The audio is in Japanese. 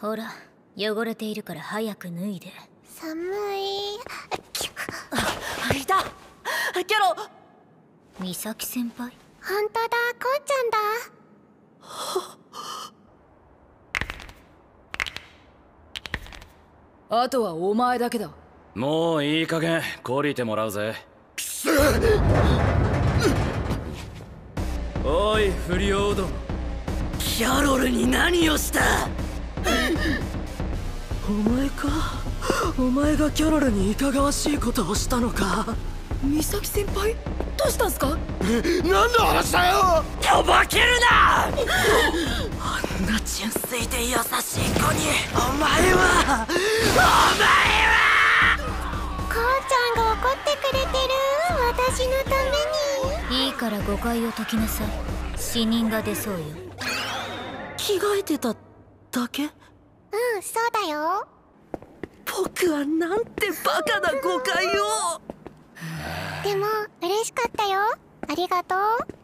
ほら、汚れているから早く脱いで。寒い。あ、いた。キャロ、美咲先輩。本当だ、こうちゃんだ。あとはお前だけだ。もういい加減懲りてもらうぜ。くせおい、不良ども。キャロルに何をした。お前か。お前がキャロルにいかがわしいことをしたのか。美咲先輩、どうしたんすか。何の話だよ。とぼけるな。あんな純粋で優しい子にお前は、母ちゃんが怒ってくれてる。私のために。いいから誤解を解きなさい。死人が出そうよ。着替えてただけ。うん、そうだよ。僕はなんてバカな誤解を。でも嬉しかったよ。ありがとう。